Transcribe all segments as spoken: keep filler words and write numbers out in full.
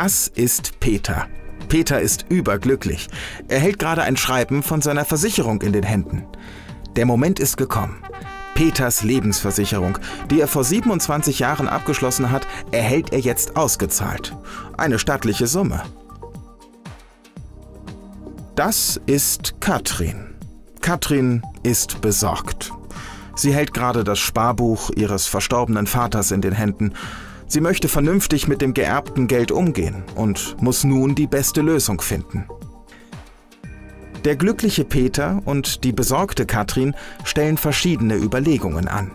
Das ist Peter. Peter ist überglücklich. Er hält gerade ein Schreiben von seiner Versicherung in den Händen. Der Moment ist gekommen. Peters Lebensversicherung, die er vor siebenundzwanzig Jahren abgeschlossen hat, erhält er jetzt ausgezahlt. Eine stattliche Summe. Das ist Katrin. Katrin ist besorgt. Sie hält gerade das Sparbuch ihres verstorbenen Vaters in den Händen. Sie möchte vernünftig mit dem geerbten Geld umgehen und muss nun die beste Lösung finden. Der glückliche Peter und die besorgte Katrin stellen verschiedene Überlegungen an.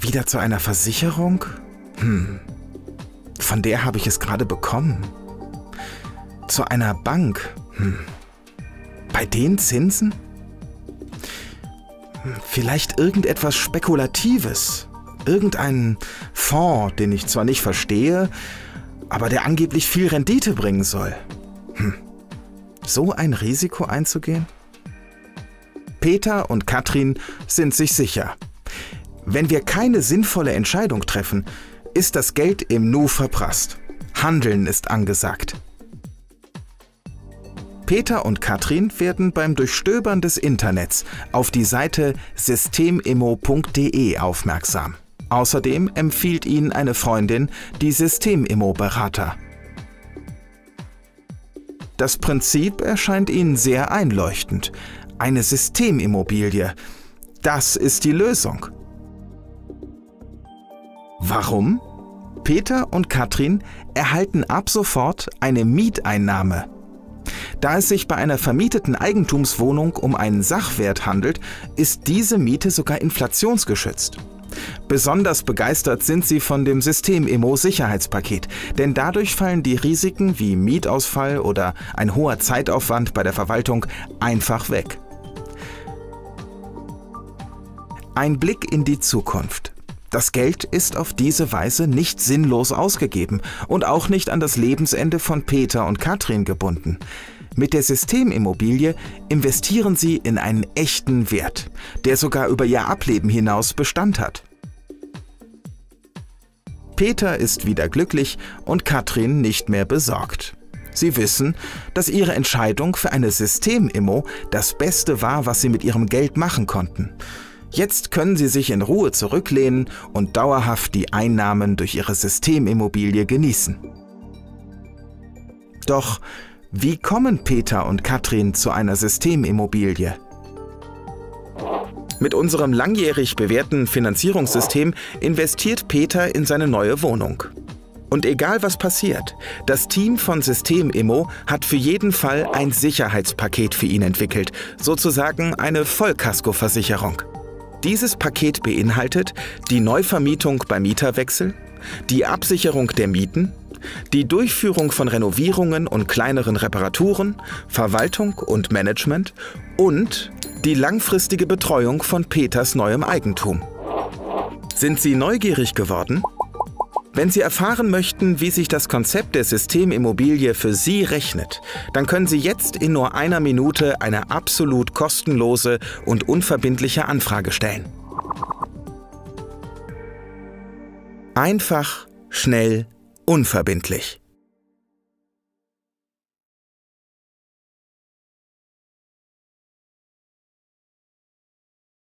Wieder zu einer Versicherung? Hm, von der habe ich es gerade bekommen. Zu einer Bank? Hm, bei den Zinsen? Vielleicht irgendetwas Spekulatives. Irgendeinen Fonds, den ich zwar nicht verstehe, aber der angeblich viel Rendite bringen soll. Hm. So ein Risiko einzugehen? Peter und Katrin sind sich sicher. Wenn wir keine sinnvolle Entscheidung treffen, ist das Geld im Nu verprasst. Handeln ist angesagt. Peter und Katrin werden beim Durchstöbern des Internets auf die Seite systemimmo punkt de aufmerksam. Außerdem empfiehlt ihnen eine Freundin die Systemimmo-Berater. Das Prinzip erscheint ihnen sehr einleuchtend. Eine Systemimmobilie. Das ist die Lösung. Warum? Peter und Katrin erhalten ab sofort eine Mieteinnahme. Da es sich bei einer vermieteten Eigentumswohnung um einen Sachwert handelt, ist diese Miete sogar inflationsgeschützt. Besonders begeistert sind sie von dem System-Immo-Sicherheitspaket, denn dadurch fallen die Risiken wie Mietausfall oder ein hoher Zeitaufwand bei der Verwaltung einfach weg. Ein Blick in die Zukunft. Das Geld ist auf diese Weise nicht sinnlos ausgegeben und auch nicht an das Lebensende von Peter und Katrin gebunden. Mit der Systemimmobilie investieren sie in einen echten Wert, der sogar über ihr Ableben hinaus Bestand hat. Peter ist wieder glücklich und Katrin nicht mehr besorgt. Sie wissen, dass ihre Entscheidung für eine Systemimmo das Beste war, was sie mit ihrem Geld machen konnten. Jetzt können sie sich in Ruhe zurücklehnen und dauerhaft die Einnahmen durch ihre Systemimmobilie genießen. Doch wie kommen Peter und Katrin zu einer Systemimmobilie? Mit unserem langjährig bewährten Finanzierungssystem investiert Peter in seine neue Wohnung. Und egal was passiert, das Team von Systemimmo hat für jeden Fall ein Sicherheitspaket für ihn entwickelt, sozusagen eine Vollkaskoversicherung. Dieses Paket beinhaltet die Neuvermietung bei Mieterwechsel, die Absicherung der Mieten, die Durchführung von Renovierungen und kleineren Reparaturen, Verwaltung und Management und die langfristige Betreuung von Peters neuem Eigentum. Sind Sie neugierig geworden? Wenn Sie erfahren möchten, wie sich das Konzept der Systemimmobilie für Sie rechnet, dann können Sie jetzt in nur einer Minute eine absolut kostenlose und unverbindliche Anfrage stellen. Einfach, schnell, unverbindlich.